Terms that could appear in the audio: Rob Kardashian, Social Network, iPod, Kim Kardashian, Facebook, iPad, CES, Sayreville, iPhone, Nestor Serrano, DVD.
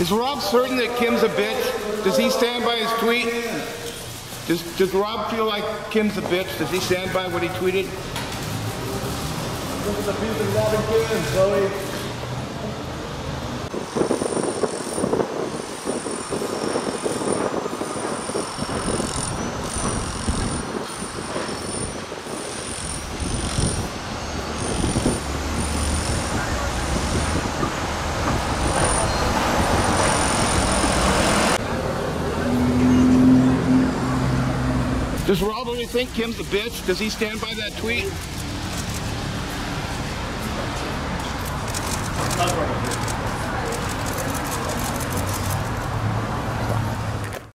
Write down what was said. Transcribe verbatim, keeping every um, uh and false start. Is Rob certain that Kim's a bitch? Does he stand by his tweet? Does, does Rob feel like Kim's a bitch? Does he stand by what he tweeted? Look at the people Rob and Kim, Zoe. Does Rob really think Kim's a bitch? Does he stand by that tweet?